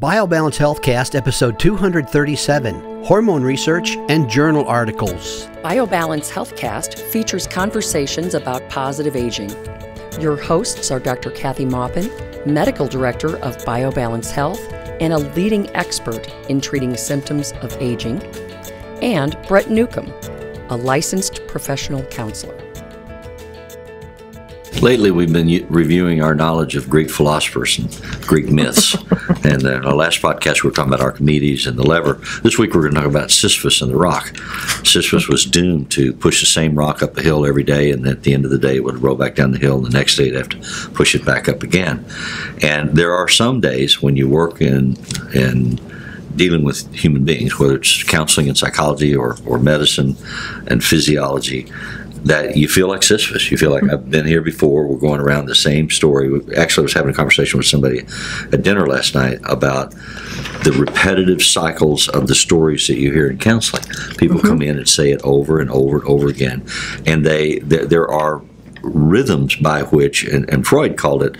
BioBalance HealthCast episode 237, Hormone Research and Journal Articles. BioBalance HealthCast features conversations about positive aging. Your hosts are Dr. Kathy Maupin, Medical Director of BioBalance Health and a leading expert in treating symptoms of aging, and Brett Newcomb, a licensed professional counselor. Lately, we've been reviewing our knowledge of Greek philosophers and Greek myths. And in our last podcast, we were talking about Archimedes and the lever. This week, we're going to talk about Sisyphus and the rock. Sisyphus was doomed to push the same rock up a hill every day, and at the end of the day, it would roll back down the hill, and the next day, they'd have to push it back up again. And there are some days when you work in dealing with human beings, whether it's counseling and psychology or medicine and physiology, that you feel like Sisyphus. You feel like, I've been here before, we're going around the same story. Actually, I was having a conversation with somebody at dinner last night about the repetitive cycles of the stories that you hear in counseling. People come in and say it over and over and over again. And there are rhythms by which, and Freud called it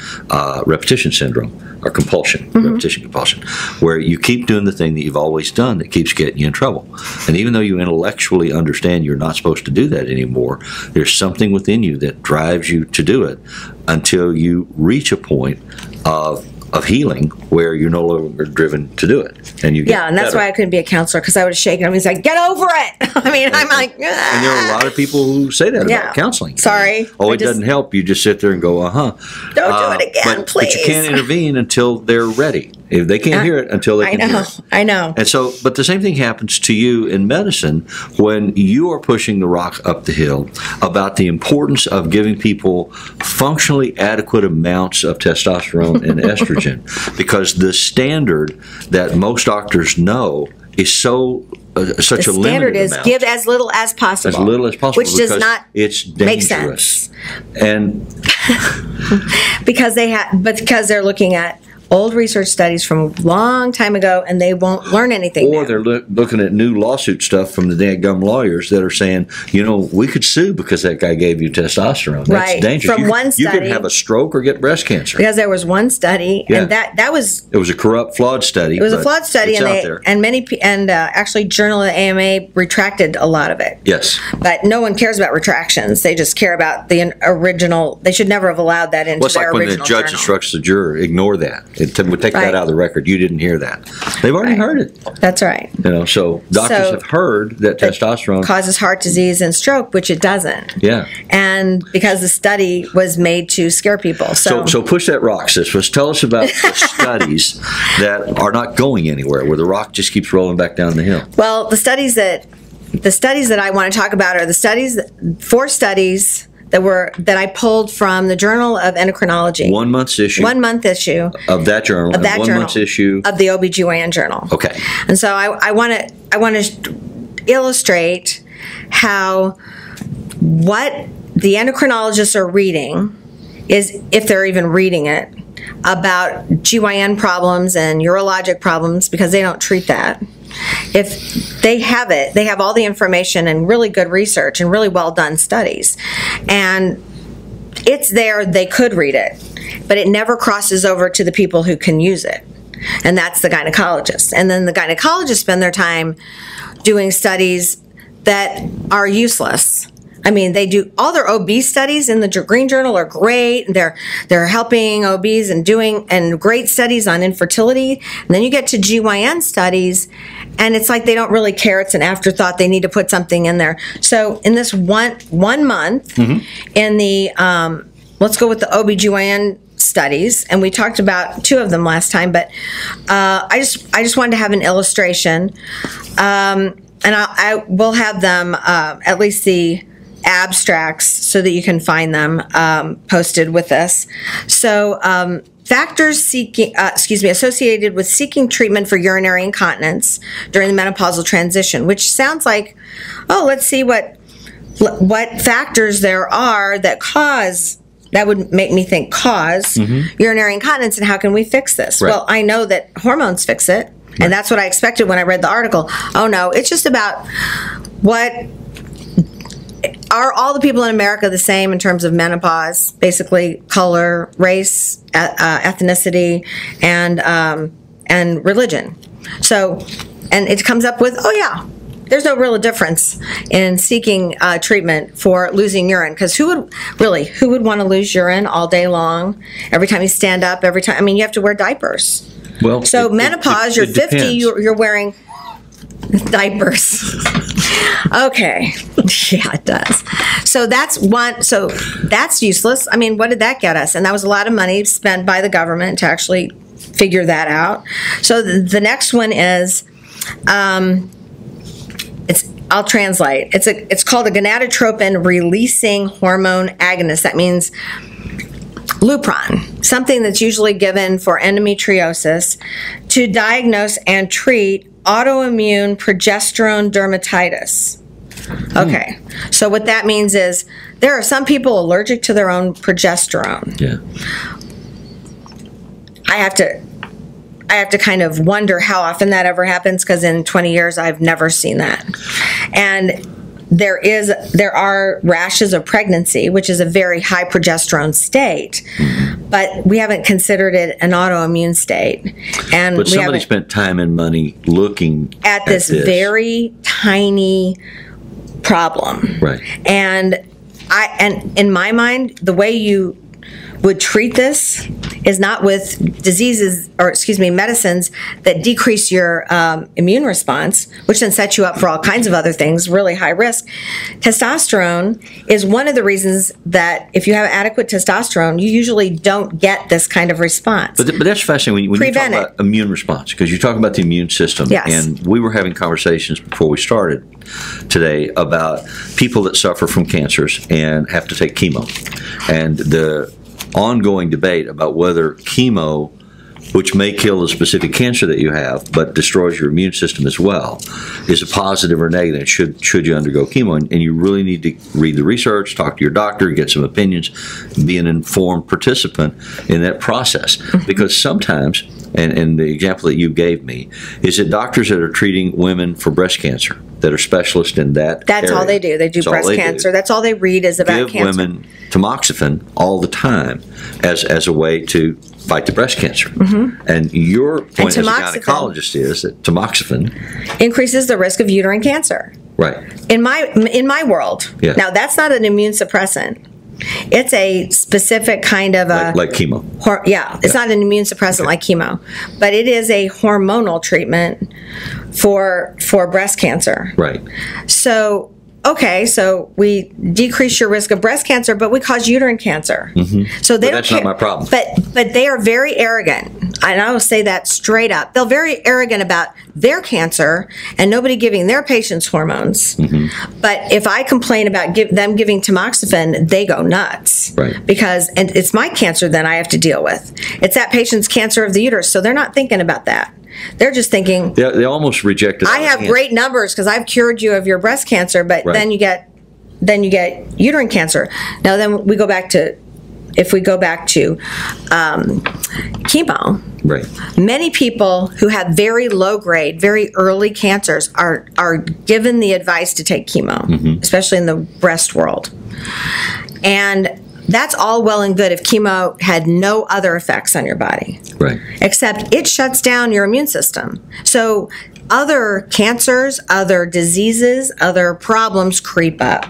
repetition syndrome, or compulsion, repetition compulsion, where you keep doing the thing that you've always done that keeps getting you in trouble. And even though you intellectually understand you're not supposed to do that anymore, there's something within you that drives you to do it until you reach a point of healing where you're no longer driven to do it, and you get and that's better. Why I couldn't be a counselor, because I would have shaken him and said, "Get over it." I mean, and I'm like, ah. And there are a lot of people who say that about counseling. Sorry, oh, it doesn't help. You just sit there and go, don't do it again, please. But you can't intervene until they're ready. If they can't hear it until they can hear it. I know. And so, but the same thing happens to you in medicine when you are pushing the rock up the hill about the importance of giving people functionally adequate amounts of testosterone and estrogen, because the standard that most doctors know is such a limited amount. The standard is give as little as possible. As little as possible. Which does not make sense. And because they're looking at old research studies from a long time ago, and they won't learn anything. Or they're looking at new lawsuit stuff from the dadgum lawyers that are saying, we could sue because that guy gave you testosterone. That's dangerous. From one study, you could have a stroke or get breast cancer. Because there was one study, and it was a corrupt, flawed study. It was a flawed study, and Journal of the AMA retracted a lot of it. Yes, but no one cares about retractions. They just care about the original. They should never have allowed that into their original. Well, it's like when the judge instructs the juror, ignore that. It would take that out of the record. You didn't hear that. They've already heard it. That's right. So doctors have heard that testosterone causes heart disease and stroke, which it doesn't. Yeah. And because the study was made to scare people. So push that rock, Sisyphus. Tell us about the studies that are not going anywhere, where the rock just keeps rolling back down the hill. Well, the studies that I want to talk about are four studies. That I pulled from the Journal of Endocrinology. One month issue. Of that journal. Month's issue. Of the OBGYN journal. Okay. And so I want to illustrate what the endocrinologists are reading is, if they're even reading it, about GYN problems and urologic problems, because they don't treat that. If they have it, they have all the information and really good research and really well done studies. And it's there, they could read it, but it never crosses over to the people who can use it. And that's the gynecologists. And then the gynecologists spend their time doing studies that are useless. I mean, they do all their OB studies in the Green Journal are great. They're helping OBs and doing great studies on infertility. And then you get to GYN studies, and it's like they don't really care. It's an afterthought. They need to put something in there. So in this one month, in the let's go with the OBGYN studies, and we talked about two of them last time, but I just wanted to have an illustration, and I will have them, at least the abstracts, so that you can find them posted with us. So associated with seeking treatment for urinary incontinence during the menopausal transition, which sounds like, let's see what factors there are that would make me think cause urinary incontinence, and how can we fix this? Right. Well, I know that hormones fix it, and that's what I expected when I read the article. Oh no, it's just about are all the people in America the same in terms of menopause? Basically, color, race, ethnicity, and and religion. So, and it comes up with, oh yeah, there's no real difference in seeking treatment for losing urine, because who would want to lose urine all day long, every time you stand up, every time, I mean, you have to wear diapers. Well, so menopause, you're 50, you're wearing diapers. Okay. Yeah, it does. So that's one. So that's useless. I mean, what did that get us? And that was a lot of money spent by the government to actually figure that out. So the next one is, I'll translate. It's called a gonadotropin-releasing hormone agonist. That means Lupron, something that's usually given for endometriosis to diagnose and treat autoimmune progesterone dermatitis. Okay, so what that means is there are some people allergic to their own progesterone. Yeah, I have to kind of wonder how often that ever happens, because in 20 years I've never seen that. And there are rashes of pregnancy, which is a very high progesterone state, but we haven't considered it an autoimmune state. And but somebody spent time and money looking at this very tiny problem. Right. And in my mind, the way you would treat this is not with diseases, or excuse me, medicines that decrease your immune response, which then sets you up for all kinds of other things, really high risk. Testosterone is one of the reasons that if you have adequate testosterone, you usually don't get this kind of response. But that's fascinating when you talk about immune response, because you're talking about the immune system. Yes. And we were having conversations before we started today about people that suffer from cancers and have to take chemo, and the ongoing debate about whether chemo, which may kill the specific cancer that you have but destroys your immune system as well, is a positive or negative. Should you undergo chemo? And you really need to read the research, talk to your doctor, get some opinions, be an informed participant in that process. Because sometimes, and the example that you gave me, is that doctors that are treating women for breast cancer, that are specialists in that area. All they do. They do breast cancer. That's all they read is about cancer. Give women tamoxifen all the time as a way to fight the breast cancer. And your point as a gynecologist is that tamoxifen increases the risk of uterine cancer. Right. In my world. Yeah. Now, that's not an immune suppressant. It's a specific kind of a... Like chemo. It's not an immune suppressant like chemo, but it is a hormonal treatment for breast cancer. Right. So, okay, so we decrease your risk of breast cancer, but we cause uterine cancer. So they don't care. That's not my problem. But they are very arrogant, and I will say that straight up. They're very arrogant about their cancer and nobody giving their patients hormones. But if I complain about them giving tamoxifen, they go nuts. Right. Because and it's my cancer that I have to deal with. It's that patient's cancer of the uterus, so they're not thinking about that. They're just thinking... They almost rejected... I have great numbers because I've cured you of your breast cancer, but then you get uterine cancer. Now, then we go back to... If we go back to chemo, right, many people who have very low-grade, very early cancers are given the advice to take chemo, especially in the breast world. And... That's all well and good if chemo had no other effects on your body. Right. Except it shuts down your immune system. So other cancers, other diseases, other problems creep up.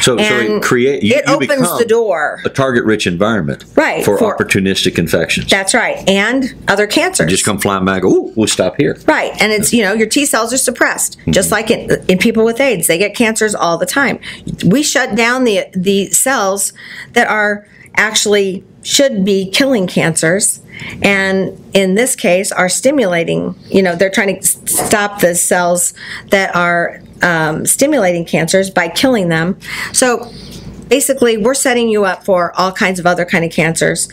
So it creates... It opens the door. A target-rich environment. Right. For opportunistic infections. That's right. And other cancers. You just come flying back, ooh, we'll stop here. Right. And it's, you know, your T cells are suppressed. Just like in people with AIDS. They get cancers all the time. We shut down the cells that are actually should be killing cancers, and in this case are stimulating, you know, they're trying to stop the cells that are stimulating cancers by killing them. So basically we're setting you up for all kinds of other kind of cancers.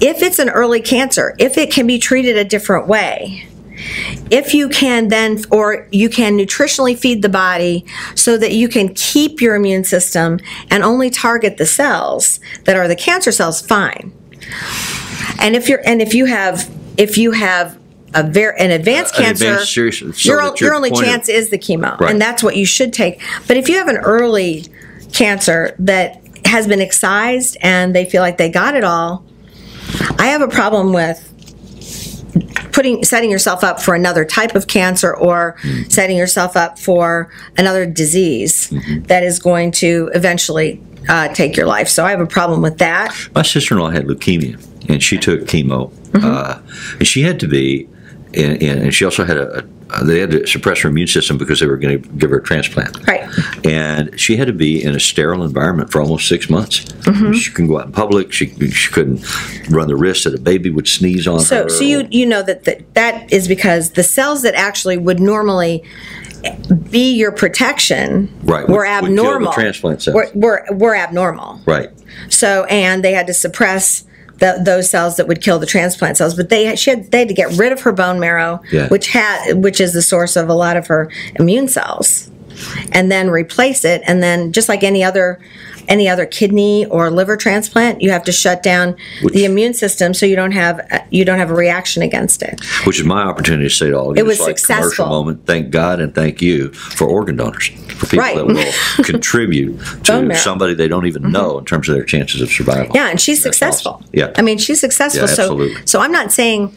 If it's an early cancer, if it can be treated a different way, if you can then, or you can nutritionally feed the body so that you can keep your immune system and only target the cells that are the cancer cells, fine. And if you have an advanced cancer, your only chance is the chemo, and that's what you should take. But if you have an early cancer that has been excised and they feel like they got it all, I have a problem with setting yourself up for another type of cancer or setting yourself up for another disease that is going to eventually take your life. So I have a problem with that. My sister-in-law had leukemia, and she took chemo. And she had to be, and she also had they had to suppress her immune system because they were going to give her a transplant. Right. And she had to be in a sterile environment for almost 6 months. She couldn't go out in public. She couldn't run the risk that a baby would sneeze on her. So you know that is because the cells that actually would normally be your protection were abnormal. Transplant cells were abnormal. Right. So, and they had to suppress those cells that would kill the transplant cells, but they had to get rid of her bone marrow, which is the source of a lot of her immune cells, and then replace it. And then, just like any other kidney or liver transplant, you have to shut down the immune system so you don't have a reaction against it. Which is my opportunity to say to all of you. It was like successful. Commercial moment. Thank God and thank you for organ donors, for people that will contribute to somebody they don't even know in terms of their chances of survival. Yeah, and she's successful. Awesome. Yeah, I mean she's successful. Yeah, absolutely. So I'm not saying.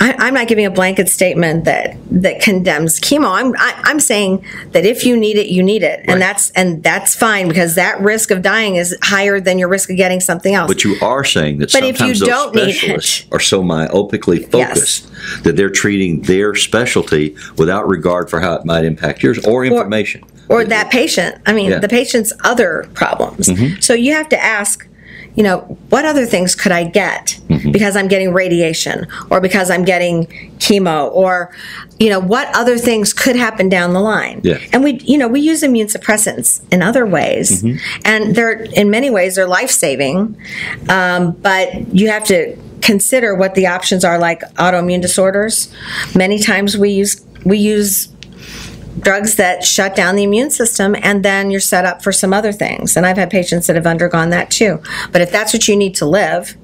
I'm not giving a blanket statement that condemns chemo. I'm saying that if you need it, you need it, and that's fine because that risk of dying is higher than your risk of getting something else. But you are saying that sometimes those specialists are so myopically focused that they're treating their specialty without regard for how it might impact yours or information or that patient. I mean, the patient's other problems. So you have to ask. You know, what other things could I get because I'm getting radiation or because I'm getting chemo or, you know, what other things could happen down the line? Yeah. And we use immune suppressants in other ways and they're, in many ways, they're life-saving, but you have to consider what the options are like autoimmune disorders. Many times we use drugs that shut down the immune system, and then you're set up for some other things. And I've had patients that have undergone that too. But if that's what you need to live,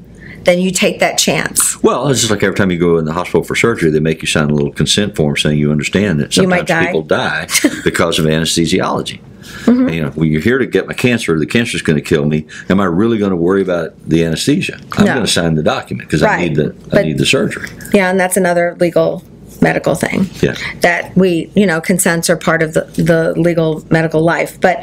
then you take that chance. Well, it's just like every time you go in the hospital for surgery, they make you sign a little consent form saying you understand that sometimes people die because of anesthesiology. And, you know, when you're here to get my cancer, the cancer's going to kill me. Am I really going to worry about the anesthesia? I'm going to sign the document because I need the surgery. Yeah, and that's another legal medical thing that consents are part of the legal medical life, but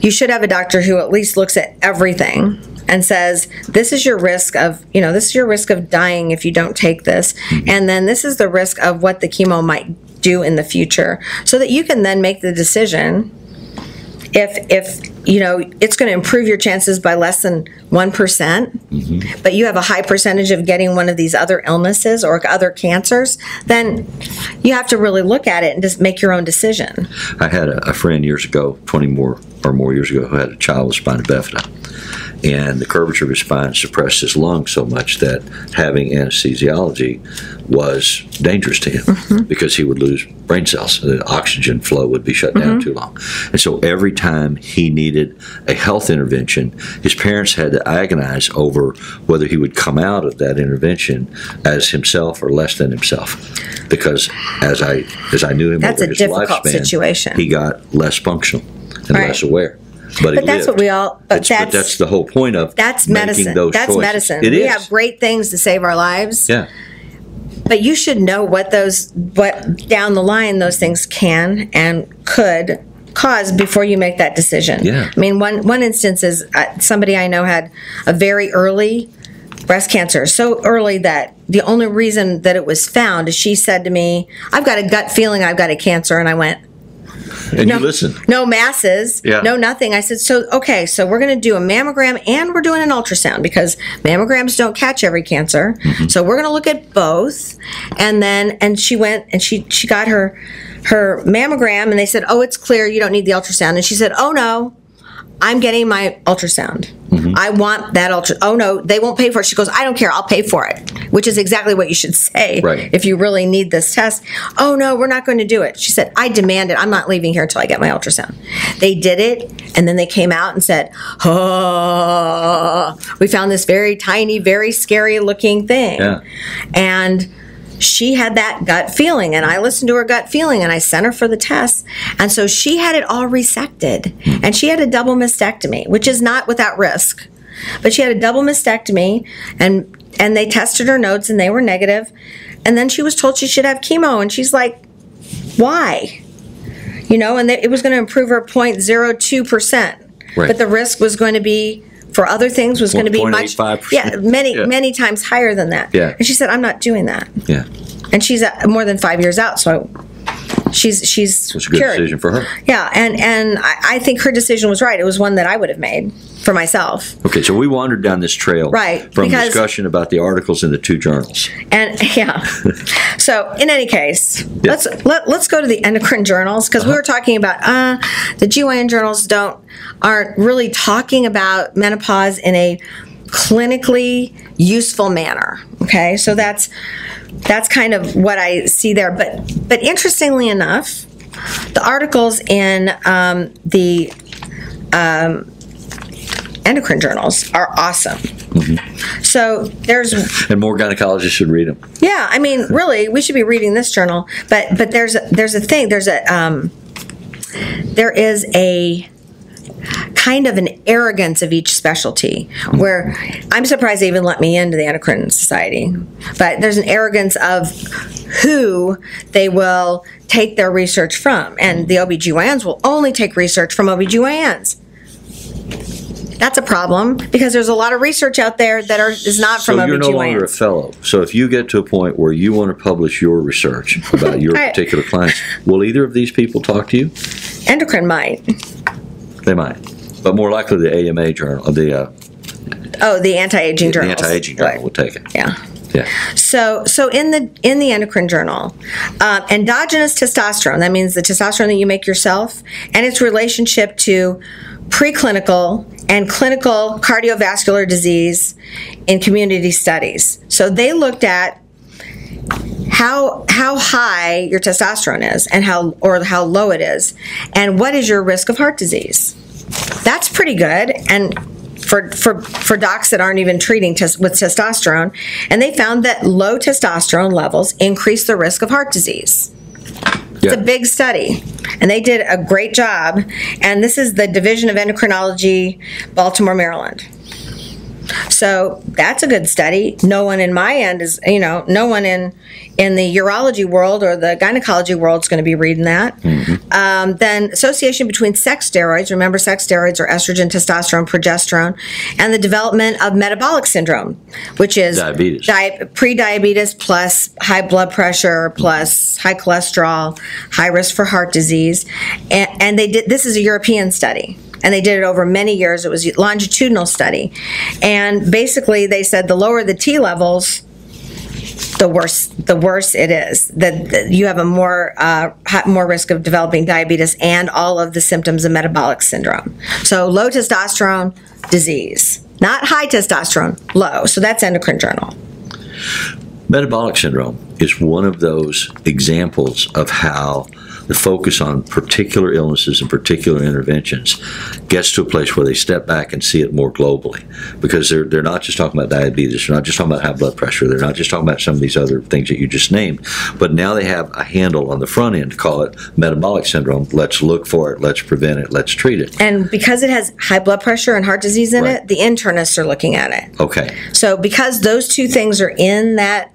you should have a doctor who at least looks at everything and says, this is your risk of, this is your risk of dying if you don't take this. And then this is the risk of what the chemo might do in the future so that you can then make the decision if it's going to improve your chances by less than 1%, but you have a high percentage of getting one of these other illnesses or other cancers, then you have to really look at it and just make your own decision. I had a friend years ago, 20 more or more years ago, who had a child with spina bifida, and the curvature of his spine suppressed his lung so much that having anesthesiology was dangerous to him because he would lose brain cells. The oxygen flow would be shut down too long. And so every time he needed a health intervention, his parents had to agonize over whether he would come out of that intervention as himself or less than himself. Because as I knew him over his lifespan, that's a difficult situation. He got less functional and less aware. But that's what we all. But that's the whole point of that's medicine. Those that's choices. Medicine. It we is. Have great things to save our lives. Yeah. But you should know what down the line those things can and could cause before you make that decision. Yeah. I mean, one instance is somebody I know had a very early breast cancer, so early that the only reason that it was found is she said to me, "I've got a gut feeling I've got a cancer," and I went. And no, you listen. No masses. Yeah. No nothing. I said, so we're going to do a mammogram and we're doing an ultrasound because mammograms don't catch every cancer. So we're going to look at both. And she went and she got her mammogram and they said, "Oh, it's clear. You don't need the ultrasound." And she said, "Oh, no, I'm getting my ultrasound. I want that ultrasound." "Oh, no, they won't pay for it." She goes, "I don't care. I'll pay for it," which is exactly what you should say if you really need this test. "Oh, no, we're not going to do it." She said, "I demand it. I'm not leaving here until I get my ultrasound." They did it, and then they came out and said, "Oh, we found this very tiny, very scary-looking thing." Yeah. And she had that gut feeling, and I listened to her gut feeling, and I sent her for the tests. And so she had it all resected, and she had a double mastectomy, which is not without risk. But she had a double mastectomy, and they tested her nodes, and they were negative. And then she was told she should have chemo, and she's like, why? You know, and it was going to improve her 0.02%. Right. But the risk was going to be, for other things, was going to be much, many times higher than that. Yeah. And she said, I'm not doing that. Yeah. And she's more than 5 years out, so she's cured. It's a good decision for her. Yeah, and I think her decision was right. It was one that I would have made for myself. Okay, so we wandered down this trail, right, from discussion about the articles in the two journals. And yeah. So in any case, yeah, let's go to the endocrine journals, because we were talking about the GYN journals aren't really talking about menopause in a clinically useful manner. Okay, so that's kind of what I see there. But interestingly enough, the articles in the endocrine journals are awesome. Mm-hmm. So and more gynecologists should read them. Yeah, I mean, really, we should be reading this journal. But there's a thing. There is a kind of an arrogance of each specialty, where I'm surprised they even let me into the Endocrine Society, but there's an arrogance of who they will take their research from, and the OBGYNs will only take research from OBGYNs. That's a problem, because there's a lot of research out there that is not from OBGYNs. So you're no longer a fellow. So if you get to a point where you want to publish your research about your particular clients, will either of these people talk to you? Endocrine might. They might, but more likely the AMA journal, the anti-aging journal. The anti-aging journal will take it. Yeah, yeah. So in the endocrine journal, endogenous testosterone. That means the testosterone that you make yourself, and its relationship to preclinical and clinical cardiovascular disease in community studies. So they looked at how high your testosterone is and how low it is, and what is your risk of heart disease. That's pretty good, and for docs that aren't even treating with testosterone. And they found that low testosterone levels increase the risk of heart disease. Yeah. It's a big study, and they did a great job, and this is the Division of Endocrinology, Baltimore, Maryland. So that's a good study. No one in my end is, no one in the urology world or the gynecology world is going to be reading that. Mm-hmm. Then association between sex steroids. Remember, sex steroids are estrogen, testosterone, progesterone, and the development of metabolic syndrome, which is diabetes, pre-diabetes plus high blood pressure plus high cholesterol, high risk for heart disease. And they did. This is a European study, and they did it over many years. It was a longitudinal study. And basically they said the lower the T levels, the worse it is. That you have a more risk of developing diabetes and all of the symptoms of metabolic syndrome. So low testosterone disease, not high testosterone, low. So that's endocrine journal. Metabolic syndrome is one of those examples of how the focus on particular illnesses and particular interventions gets to a place where they step back and see it more globally, because they're not just talking about diabetes, they're not just talking about high blood pressure, they're not just talking about some of these other things that you just named, but now they have a handle on the front end to call it metabolic syndrome. Let's look for it, let's prevent it, let's treat it. And because it has high blood pressure and heart disease in it, the internists are looking at it. Okay. So because those two things are in that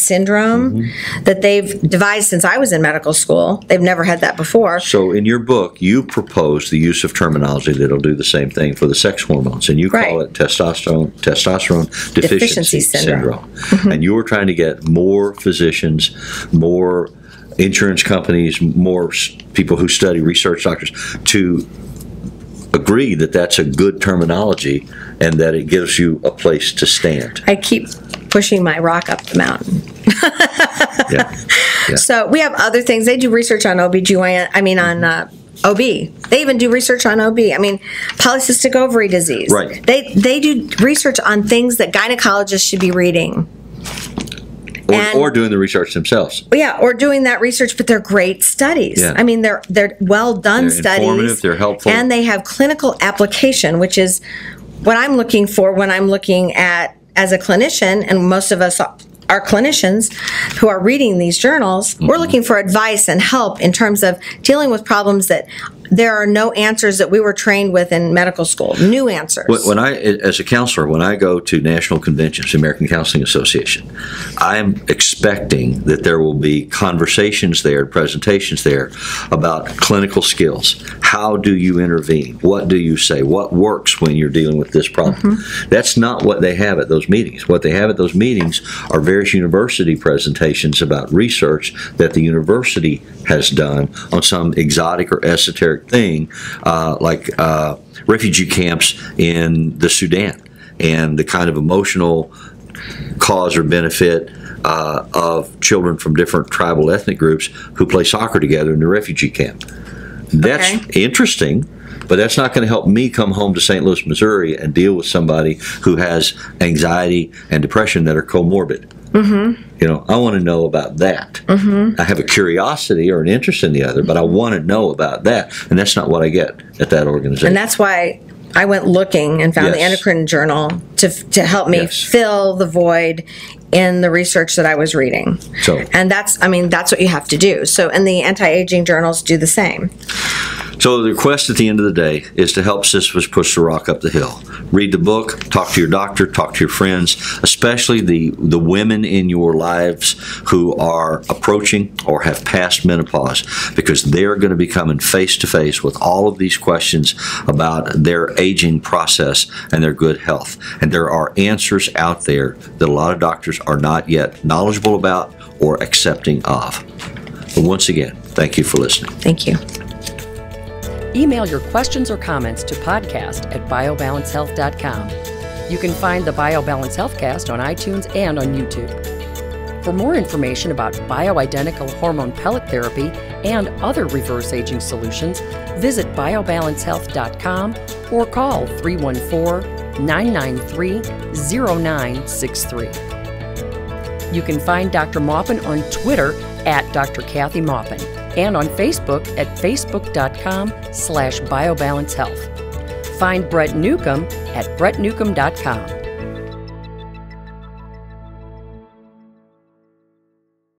syndrome, mm-hmm, that they've devised since I was in medical school. They've never had that before. So in your book, you propose the use of terminology that'll do the same thing for the sex hormones, and you call it testosterone deficiency syndrome. Mm-hmm. And you were trying to get more physicians, more insurance companies, more people who study, research doctors, to agree that that's a good terminology and that it gives you a place to stand. I keep pushing my rock up the mountain. Yeah. Yeah. So we have other things. They do research on OBGYN, on OB. They even do research on OB. I mean, polycystic ovary disease. Right. They do research on things that gynecologists should be reading. Or doing the research themselves. Yeah, or doing that research, but they're great studies. Yeah. I mean, they're well done studies. They're informative, they're helpful. And they have clinical application, which is what I'm looking for when I'm looking at, as a clinician, and most of us are clinicians who are reading these journals, mm-hmm, we're looking for advice and help in terms of dealing with problems that there are no answers that we were trained with in medical school, new answers. When I, as a counselor, when I go to national conventions, the American Counseling Association, I'm expecting that there will be conversations there, presentations there about clinical skills. How do you intervene? What do you say? What works when you're dealing with this problem? Mm-hmm. That's not what they have at those meetings. What they have at those meetings are various university presentations about research that the university has done on some exotic or esoteric thing, like refugee camps in the Sudan, and the kind of emotional cause or benefit of children from different tribal ethnic groups who play soccer together in the refugee camp. That's okay. Interesting, but that's not going to help me come home to St. Louis, Missouri and deal with somebody who has anxiety and depression that are comorbid. Mm-hmm. You know, I want to know about that. Mm-hmm. I have a curiosity or an interest in the other, but I want to know about that, and that's not what I get at that organization. And that's why I went looking and found the Endocrine Journal to help me fill the void in the research that I was reading. So, and that's, I mean, that's what you have to do. So, and the anti-aging journals do the same. So the request at the end of the day is to help Sisyphus push the rock up the hill. Read the book, talk to your doctor, talk to your friends, especially the women in your lives who are approaching or have passed menopause, because they're going to be coming face-to-face with all of these questions about their aging process and their good health. And there are answers out there that a lot of doctors are not yet knowledgeable about or accepting of. But once again, thank you for listening. Thank you. Email your questions or comments to podcast@biobalancehealth.com. You can find the BioBalance HealthCast on iTunes and on YouTube. For more information about bioidentical hormone pellet therapy and other reverse aging solutions, visit biobalancehealth.com or call 314-993-0963. You can find Dr. Maupin on Twitter at Dr. Kathy Maupin, and on Facebook at facebook.com/biobalancehealth. Find Brett Newcomb at brettnewcomb.com.